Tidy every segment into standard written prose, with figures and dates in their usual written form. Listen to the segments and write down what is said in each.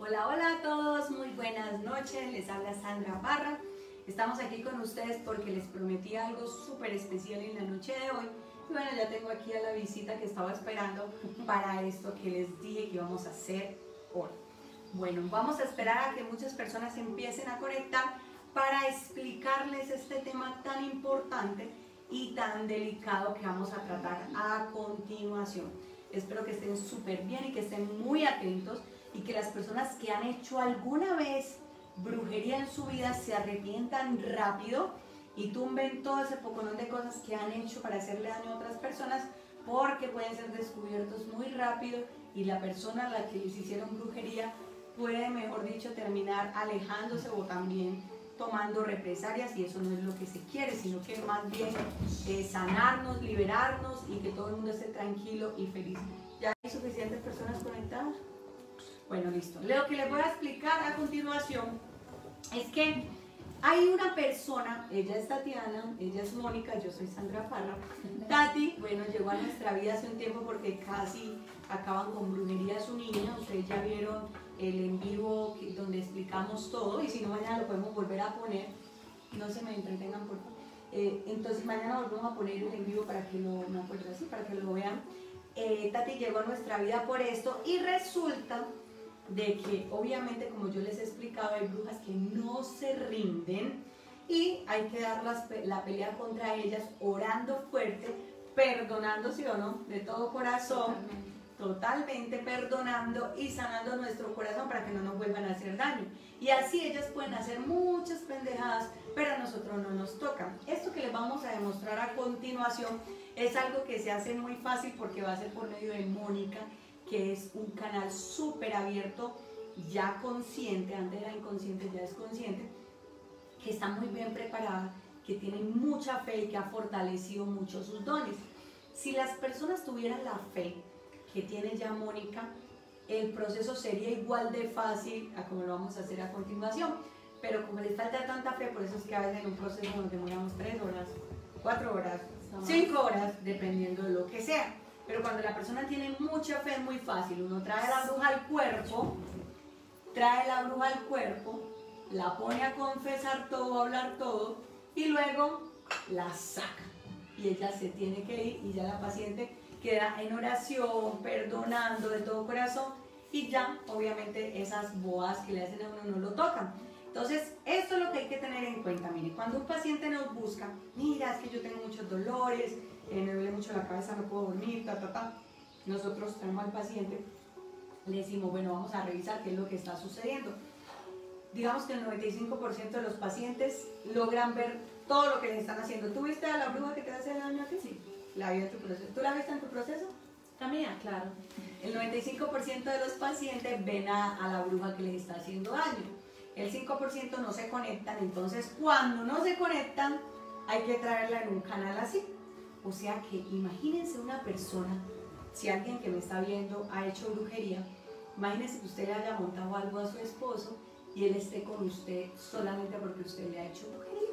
Hola, hola a todos, muy buenas noches, les habla Sandra Parra. Estamos aquí con ustedes porque les prometí algo súper especial en la noche de hoy. Y bueno, ya tengo aquí a la visita que estaba esperando para esto que les dije que íbamos a hacer hoy. Bueno, vamos a esperar a que muchas personas empiecen a conectar para explicarles este tema tan importante y tan delicado que vamos a tratar a continuación. Espero que estén súper bien y que estén muy atentos y que las personas que han hecho alguna vez brujería en su vida se arrepientan rápido y tumben todo ese poconón de cosas que han hecho para hacerle daño a otras personas, porque pueden ser descubiertos muy rápido y la persona a la que les hicieron brujería puede, mejor dicho, terminar alejándose o también tomando represalias, y eso no es lo que se quiere, sino que más bien sanarnos, liberarnos y que todo el mundo esté tranquilo y feliz. ¿Ya hay suficientes personas conectadas? Bueno, listo. Lo que les voy a explicar a continuación es que hay una persona, ella es Tatiana, ella es Mónica, yo soy Sandra Parra. Tati, bueno, llegó a nuestra vida hace un tiempo porque casi acaban con brujería a su niña. Ustedes ya vieron el en vivo donde explicamos todo, y si no, mañana lo podemos volver a poner. No se me entretengan, por favor. Entonces mañana volvemos a poner el en vivo para que lo, no acuerdo así, para que lo vean. Tati llegó a nuestra vida por esto, y resulta de que obviamente, como yo les he explicado, hay brujas que no se rinden y hay que dar la pelea contra ellas, orando fuerte, perdonando, sí o no, de todo corazón, totalmente perdonando y sanando nuestro corazón para que no nos vuelvan a hacer daño. Y así ellas pueden hacer muchas pendejadas, pero a nosotros no nos toca. Esto que les vamos a demostrar a continuación es algo que se hace muy fácil porque va a ser por medio de Mónica, que es un canal súper abierto, ya consciente, antes era inconsciente, ya es consciente, que está muy bien preparada, que tiene mucha fe y que ha fortalecido mucho sus dones. Si las personas tuvieran la fe que tiene ya Mónica, el proceso sería igual de fácil a como lo vamos a hacer a continuación, pero como les falta tanta fe, por eso es que a veces en un proceso nos demoramos 3 horas, 4 horas, 5 horas, dependiendo de lo que sea. Pero cuando la persona tiene mucha fe es muy fácil. Uno trae la bruja al cuerpo, la pone a confesar todo, a hablar todo, y luego la saca. Y ella se tiene que ir, y ya la paciente queda en oración, perdonando de todo corazón, y ya obviamente esas boas que le hacen a uno no lo tocan. Entonces, esto es lo que hay que tener en cuenta. Mire, cuando un paciente nos busca, mira, es que yo tengo muchos dolores, me duele mucho la cabeza, no puedo dormir, Nosotros traemos al paciente, le decimos, bueno, vamos a revisar qué es lo que está sucediendo. Digamos que el 95% de los pacientes logran ver todo lo que les están haciendo. ¿Tú viste a la bruja que te hace daño a ti? Sí. La vi en tu proceso. ¿Tú la viste en tu proceso? También, claro. El 95% de los pacientes ven a la bruja que les está haciendo daño. El 5% no se conectan. Entonces, cuando no se conectan, hay que traerla en un canal así. O sea que imagínense una persona, si alguien que me está viendo ha hecho brujería, imagínense que usted le haya montado algo a su esposo y él esté con usted solamente porque usted le ha hecho brujería.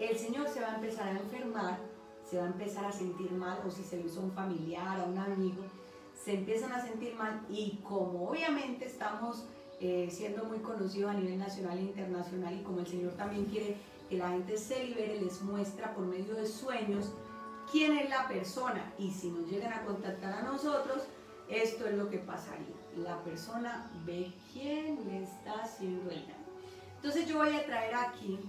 El señor se va a empezar a enfermar, se va a empezar a sentir mal, o si se lo hizo a un familiar, a un amigo, se empiezan a sentir mal, y como obviamente estamos siendo muy conocidos a nivel nacional e internacional, y como el señor también quiere que la gente se libere, les muestra por medio de sueños quién es la persona, y si nos llegan a contactar a nosotros, esto es lo que pasaría. La persona ve quién le está haciendo el daño. Entonces yo voy a traer aquí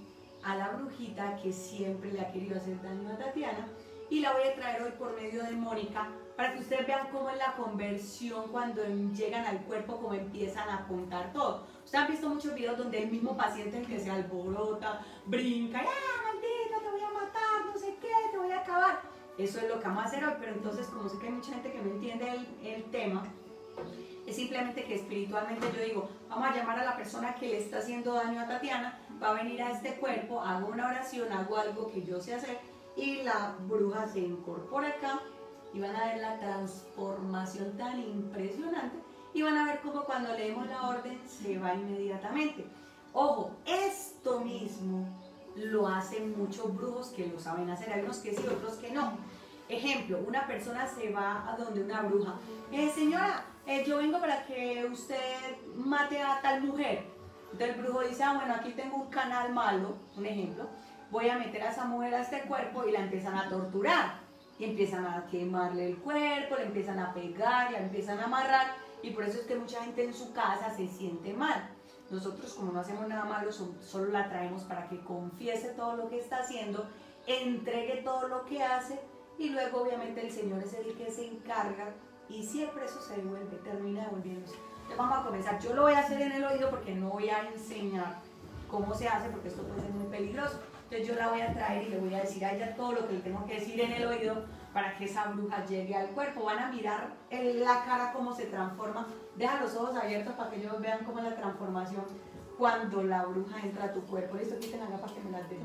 a la brujita que siempre le ha querido hacer daño a Tatiana, y la voy a traer hoy por medio de Mónica, para que ustedes vean cómo es la conversión cuando llegan al cuerpo, cómo empiezan a contar todo. Ustedes han visto muchos videos donde el mismo paciente que se alborota, brinca, ¡ah, maldita, te voy a matar, no sé qué, te voy a acabar! Eso es lo que vamos a hacer hoy, pero entonces, como sé que hay mucha gente que no entiende el tema, es simplemente que espiritualmente yo digo, vamos a llamar a la persona que le está haciendo daño a Tatiana, va a venir a este cuerpo, hago una oración, hago algo que yo sé hacer, y la bruja se incorpora acá, y van a ver la transformación tan impresionante, y van a ver cómo cuando leemos la orden se va inmediatamente. Ojo, esto mismo lo hacen muchos brujos que lo saben hacer, hay unos que sí, otros que no. Ejemplo, una persona se va a donde una bruja, señora, yo vengo para que usted maté a tal mujer. Entonces el brujo dice, ah, bueno, aquí tengo un canal malo, un ejemplo, voy a meter a esa mujer a este cuerpo y la empiezan a torturar. Y empiezan a quemarle el cuerpo, le empiezan a pegar, la empiezan a amarrar. Y por eso es que mucha gente en su casa se siente mal. Nosotros, como no hacemos nada malo, solo la traemos para que confiese todo lo que está haciendo, entregue todo lo que hace, y luego obviamente el Señor es el que se encarga y siempre eso se devuelve, termina devolviéndose. Entonces vamos a comenzar. Yo lo voy a hacer en el oído porque no voy a enseñar cómo se hace, porque esto puede ser muy peligroso. Entonces yo la voy a traer y le voy a decir a ella todo lo que le tengo que decir en el oído para que esa bruja llegue al cuerpo. Van a mirar en la cara cómo se transforma. Deja los ojos abiertos para que ellos vean cómo es la transformación cuando la bruja entra a tu cuerpo. Listo, quiten la para que me las den.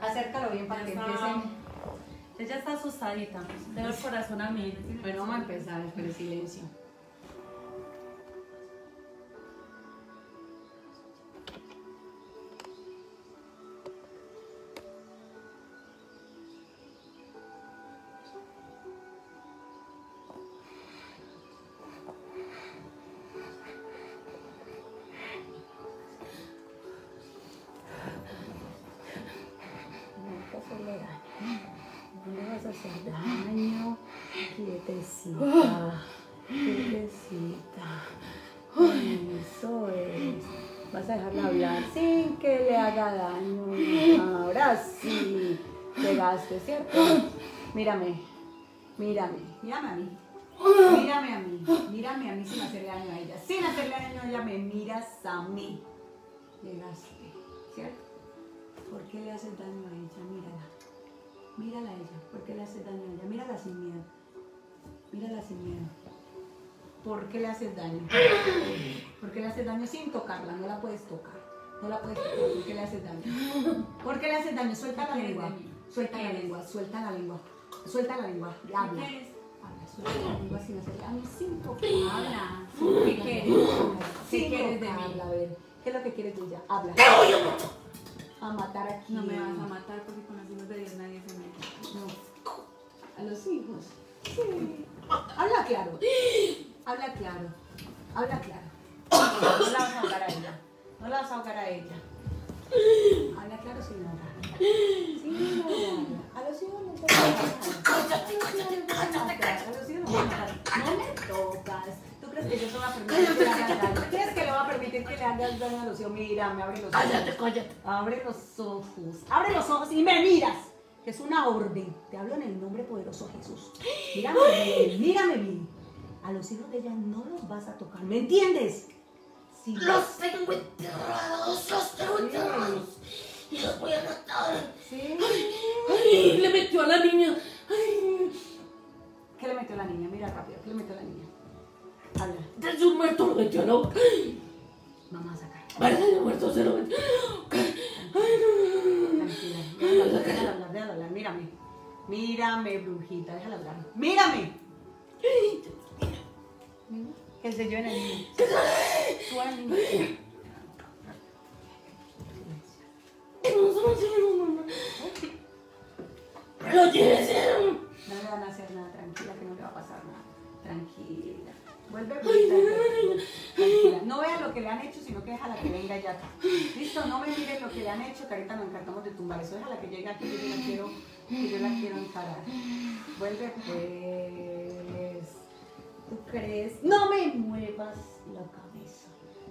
Acércalo bien para que empiecen. Ella está asustadita, tengo el corazón a mí. Bueno, vamos a empezar, pero silencio. ¿Cierto? Mírame, mírame, mírame a mí, mírame a mí, mírame a mí sin hacerle daño a ella, sin hacerle daño a ella, me miras a mí, llegaste, ¿cierto? ¿Por qué le haces daño a ella? Mírala, mírala a ella, ¿por qué le haces daño a ella? Mírala sin miedo, mírala sin miedo. ¿Por qué le haces daño? ¿Por qué le haces daño sin tocarla? No la puedes tocar, no la puedes tocar, ¿por qué le haces daño? ¿Por qué le haces daño? Suelta la lengua. Suelta la lengua, suelta la lengua, suelta la lengua, habla, habla, suelta la lengua sin hacer daño, sin tocar, habla, ¿qué quieres? ¿Qué quieres de mí? A ver, ¿qué es lo que quieres de ella? Habla. ¡Te voy a matar aquí! No me vas a matar porque con los hijos de Dios nadie se mete. No. A los hijos. Sí. Habla claro. Habla claro. Habla claro. No la vas a ahogar a ella. No la vas a ahogar a ella. Habla claro sin ahogar. Sí, no, a los hijos no te tocas. A los hijos no me tocas. ¿Tú crees que yo te voy a permitir que le hagas daño? ¿Tú crees que le voy a permitir que le hagas daño a los hijos? Mira, me abre los ojos. Abre los ojos. Abre los ojos y me miras. Que es una orden. Te hablo en el nombre poderoso de Jesús. Mírame, mírame bien. A los hijos de ella no los vas a tocar. ¿Me entiendes? Sí. Los tengo enterrados. Los tengo enterrados. Y los voy a matar. Sí. Ay, le metió a la niña. Ay. ¿Qué le metió a la niña? Mira rápido, ¿qué le metió a la niña? Habla. Desde un muerto lo metió a la boca. Vamos a sacar. Vale, desde un muerto se lo metió. Ay, no. Tranquila. Déjala hablar, déjala hablar. Mírame. Mírame, brujita, déjala hablar. ¡Mírame! ¿Qué sé yo en el niño? Tú al niño. ¡Lo hicieron! No le van a hacer nada, tranquila, que no le va a pasar nada. Tranquila. Vuelve a tranquila. No veas lo que le han hecho, sino que déjala que venga ya acá. Listo, no me mires lo que le han hecho, que ahorita nos encantamos de tumbar eso. Déjala que llegue aquí, que yo la quiero encarar. Vuelve pues. ¿Tú crees? No me muevas la cabeza.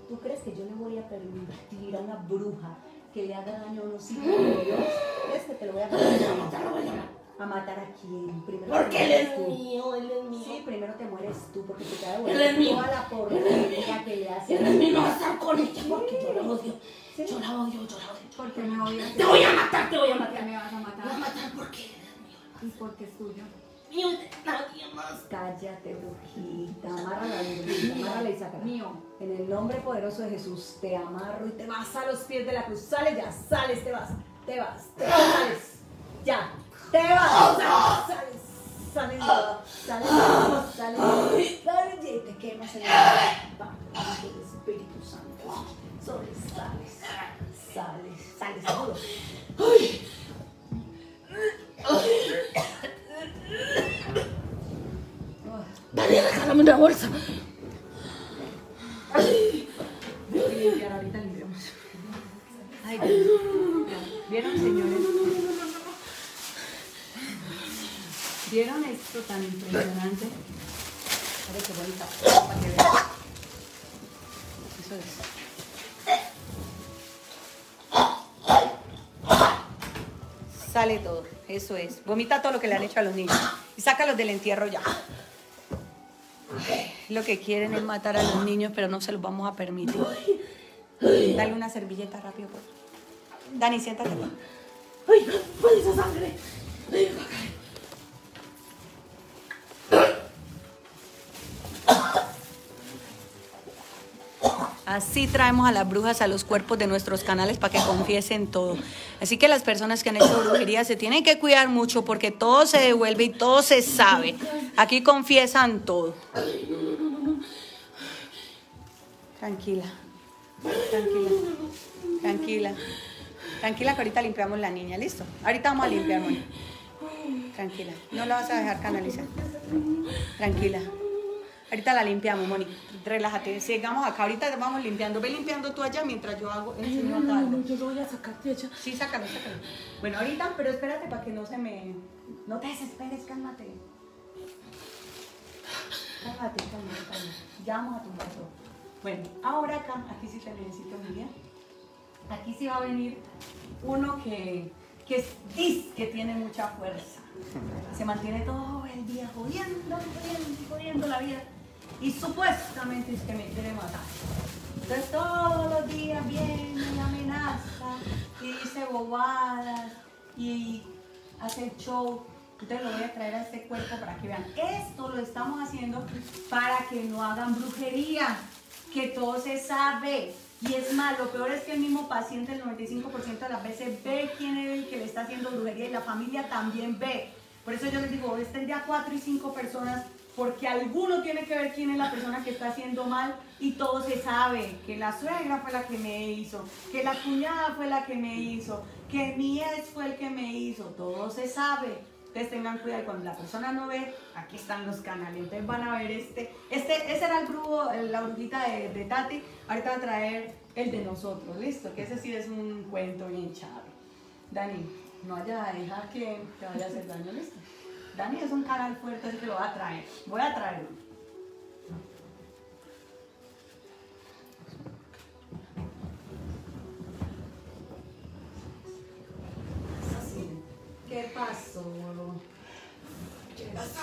¿Tú crees que yo le voy a permitir a una bruja que le haga daño a unos hijos de Dios? ¿Crees que te lo voy a matar? ¿A matar a quién? Primero. Porque él es mío, él es mío. Sí, primero te mueres tú, porque te cae bueno toda la porquería que le hace. Él es mío, vas a estar con ella porque yo la odio. Yo la odio, yo la odio. ¿Por qué me odias? Te voy a matar, te voy a matar. Me vas a matar. Me vas a matar porque él es mío. ¿Y por qué es tuyo? Mío, nadie más. Cállate, brujita. Amárrala, brujita. Amárrala y sácala. Mío. En el nombre poderoso de Jesús te amarro y te vas a los pies de la cruz. Sales ya, sales, te vas. Te vas, te vas, sales. Ya, te vas. Sales, sales, sales, sales, sales, sales y te quemas en el Padre, del Espíritu Santo. Sales, sales, sales, sales, todo. Dale, déjame una bolsa. ¿Vieron, señores? ¿Vieron esto tan impresionante? Mira qué bonita, para que vean. Eso es. Sale todo, eso es. Vomita todo lo que le han hecho a los niños. Y sácalos del entierro ya. Lo que quieren es matar a los niños, pero no se los vamos a permitir. Dale una servilleta rápido, pues. Dani, siéntate. ¡Ay, cuál es esa sangre! Así traemos a las brujas a los cuerpos de nuestros canales para que confiesen todo. Así que las personas que han hecho brujería se tienen que cuidar mucho porque todo se devuelve y todo se sabe. Aquí confiesan todo. Tranquila, tranquila, tranquila. Tranquila que ahorita limpiamos la niña, ¿listo? Ahorita vamos a limpiar, Mónica. Tranquila, no la vas a dejar canalizar. Tranquila. Ahorita la limpiamos, Mónica. Relájate. Sigamos acá. Ahorita vamos limpiando. Ve limpiando tú allá mientras yo hago. Ay, no, no, no, yo lo voy a sacar de allá. Sí, sácalo, sácalo. Bueno, ahorita, pero espérate para que no se me... No te desesperes, cálmate. Cálmate, cálmate, cálmate. Ya vamos a tumbar todo. Bueno, ahora acá, aquí sí te necesito, Miriam. Aquí sí va a venir uno que es que tiene mucha fuerza. Se mantiene todo el día jodiendo la vida. Y supuestamente es que me quiere matar. Entonces todos los días viene y amenaza y dice bobadas y hace show. Entonces lo voy a traer a este cuerpo para que vean. Esto lo estamos haciendo para que no hagan brujería, que todo se sabe. Y es más, lo peor es que el mismo paciente el 95% de las veces ve quién es el que le está haciendo brujería y la familia también ve. Por eso yo les digo, estén ya 4 y 5 personas, porque alguno tiene que ver quién es la persona que está haciendo mal y todo se sabe, que la suegra fue la que me hizo, que la cuñada fue la que me hizo, que mi ex fue el que me hizo, todo se sabe. Entonces tengan cuidado, cuando la persona no ve, aquí están los canales, entonces van a ver ese era el grupo, la brujita de Tati, ahorita va a traer el de nosotros, listo, que ese sí es un cuento bien chave. Dani, no vaya a dejar que te vaya a hacer daño, listo. Dani es un canal fuerte, así que lo voy a traerlo. ¿Qué pasó? ¿Qué pasó?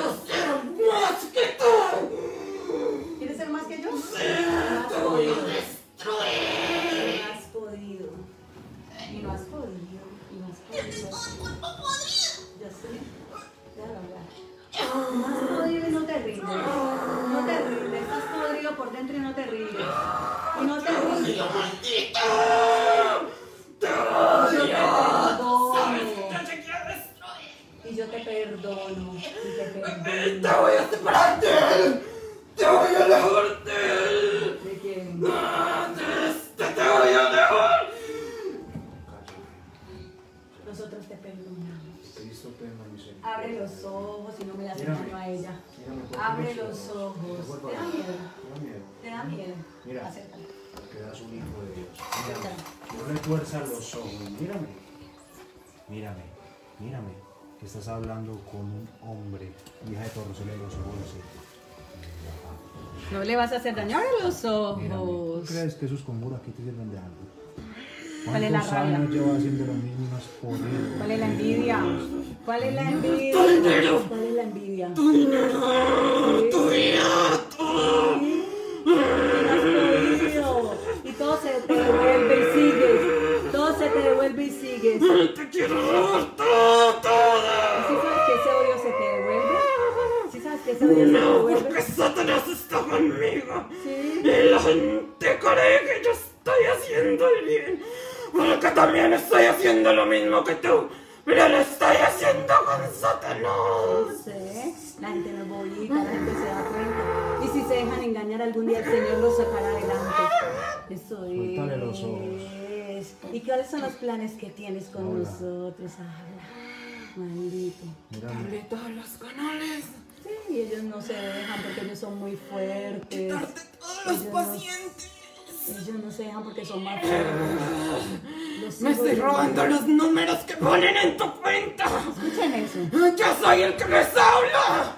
Quiero ser más que tú. ¿Quieres ser más que yo? Sí, te voy a destruir. No has podido. Y no has podido. Y no has podido. Ya sé. Déjalo hablar. No has podido y no te rindes. No te rindes. Estás podrido por dentro y no te rindes. Y no te rindes. ¡Te voy a separar de él! ¡Te voy a alejar de él! ¿De quién? ¡Te voy a alejar! Nosotros te perdonamos. Cristo tenga misericordia. Abre los ojos y no me la haces mano a ella. Abre los ojos. ¿Te da miedo? ¿Te da miedo? Mira, porque das un hijo de Dios. Mírame. No retuerzas los ojos. Mírame. Mírame. Mírame. Que estás hablando con un hombre, hija de Torres, le los ojos. No le vas a hacer dañar a los ojos. Mírame, ¿crees que esos conjuros aquí te sirven de algo? ¿Cuál es la rabia? Lleva haciendo lo mismo unas poderes. ¿Cuál es la envidia? ¿Cuál es la envidia? ¡Tu dinero! ¿Cuál es la envidia? ¡Tu dinero! ¡Tu dinero! Y todo se te devuelve y sigues. Todo se te devuelve y sigues. ¡Te quiero dar toda! ¿Sí sabes que ese odio se te devuelve? ¿Sí sabes que ese odio se te devuelve? No, porque Satanás está conmigo. ¿Sí? Y la gente cree que yo estoy haciendo el bien. Porque también estoy haciendo lo mismo que tú. Pero lo estoy haciendo con Satanás. No sé. La gente no bolita, la gente se da cuenta. Y si se dejan engañar algún día, el Señor los sacará adelante. Eso es. Cuéntale los ojos. ¿Y cuáles son los planes que tienes con nosotros? Habla, maldito. Dale todos los canales. Sí, y ellos no se dejan porque ellos son muy fuertes. Quitarte todos los pacientes. Ellos no se dejan porque son más pobres. Me estoy robando los números que ponen en tu cuenta. Escuchen eso. Yo soy el que les habla.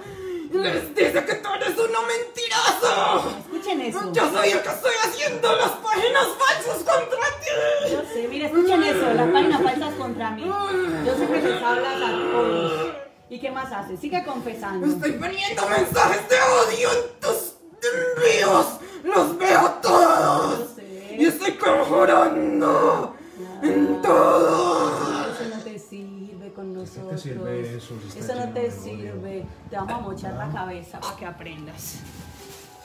Les dice que tú eres uno mentiroso. Escuchen eso. Yo soy el que estoy haciendo las páginas falsas contra ti. Yo sé, mira, escuchen eso. Las páginas falsas contra mí. Yo sé que les hablas a todos. ¿Y qué más haces? Sigue confesando. Estoy poniendo mensajes de odio en tus envíos. Los veo todos. Yo sé. Y estoy conjurando en todo. Eso no te sirve con nosotros. ¿Qué te sirve eso? Eso no te sirve. Te vamos a mochar la cabeza para que aprendas.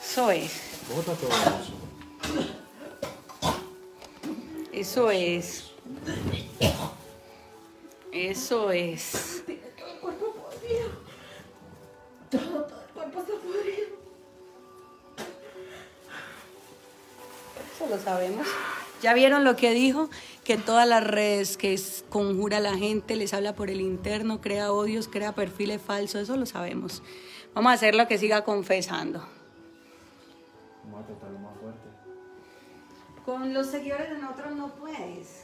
Soy. Bota todo eso. Eso es. Eso es. Todo el cuerpo está podrido. Eso lo sabemos. ¿Ya vieron lo que dijo? Que todas las redes que conjura la gente, les habla por el interno, crea odios, crea perfiles falsos, eso lo sabemos. Vamos a hacer lo que siga confesando. Vamos a tratarlo más fuerte. Con los seguidores de nosotros no puedes.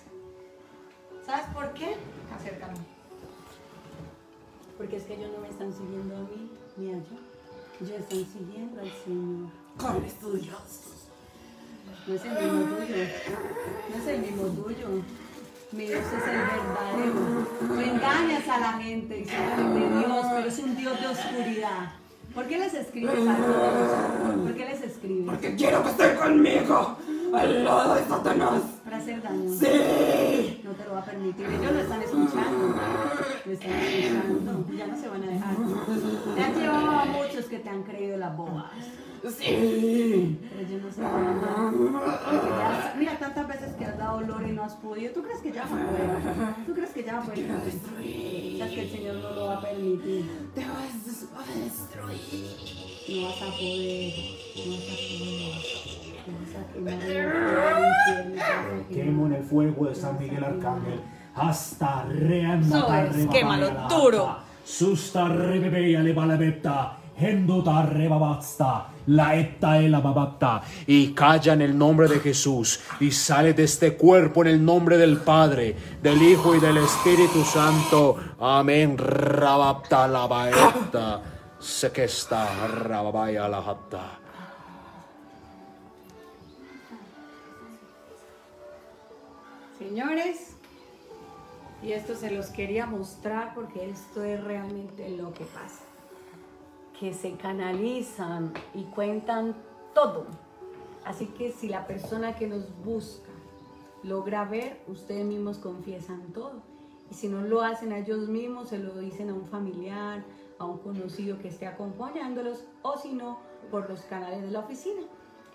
¿Sabes por qué? Acércame. Porque es que ellos no me están siguiendo a mí, ni a yo. Ellos están siguiendo al Señor. Con estudios. No es el mismo tuyo. No es el mismo tuyo. Mi Dios es el verdadero. No engañas a la gente diciéndole de Dios, pero es un Dios de oscuridad. ¿Por qué les escribes a todos? ¿Por qué les escribes? Porque quiero que estén conmigo, al lado de Satanás. ¿Para hacer daño? ¡Sí! No te lo va a permitir. Ellos lo están escuchando. Lo están escuchando. Ya no se van a dejar. Te han llevado a muchos que te han creído las bobas. ¡Sí! Pero ellos no se van a dejar. Mira, tantas veces que has dado olor y no has podido. ¿Tú crees que ya va a poder? ¿Tú crees que ya va a poder? Sabes que el Señor no lo va a permitir. Te vas a destruir. No vas a poder. No vas a poder. Quemo en el fuego de San Miguel Arcángel hasta reanmatar. Quémalo duro. Susta rebebe y alebalabeta. Hendota rebabasta. La eta el ababata. Y calla en el nombre de Jesús. Y sale de este cuerpo en el nombre del Padre, del Hijo y del Espíritu Santo. Amén. Rabapta la baeta. Sequesta rababaya la hapta. Señores, y esto se los quería mostrar porque esto es realmente lo que pasa, que se canalizan y cuentan todo. Así que si la persona que nos busca logra ver, ustedes mismos confiesan todo, y si no lo hacen a ellos mismos, se lo dicen a un familiar, a un conocido que esté acompañándolos, o si no, por los canales de la oficina.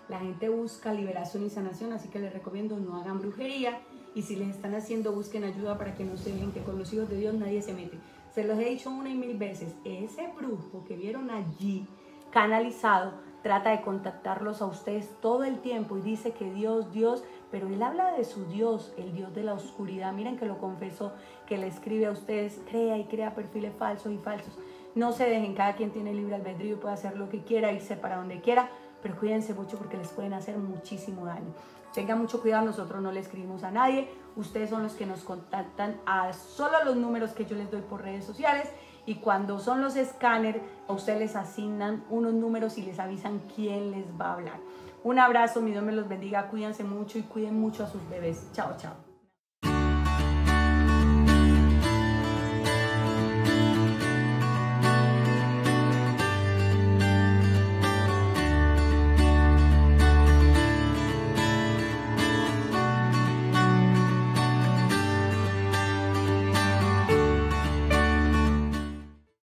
La gente busca liberación y sanación, así que les recomiendo no hagan brujería. Y si les están haciendo, busquen ayuda para que no se vean, que con los hijos de Dios nadie se mete. Se los he dicho una y mil veces. Ese brujo que vieron allí, canalizado, trata de contactarlos a ustedes todo el tiempo y dice que Dios, Dios, pero él habla de su Dios, el Dios de la oscuridad. Miren que lo confesó, que le escribe a ustedes, crea y crea perfiles falsos y falsos. No se dejen, cada quien tiene libre albedrío y puede hacer lo que quiera, irse para donde quiera, pero cuídense mucho porque les pueden hacer muchísimo daño. Tengan mucho cuidado, nosotros no le escribimos a nadie. Ustedes son los que nos contactan a solo los números que yo les doy por redes sociales, y cuando son los escáneres, a ustedes les asignan unos números y les avisan quién les va a hablar. Un abrazo, mi Dios me los bendiga, cuídense mucho y cuiden mucho a sus bebés. Chao, chao.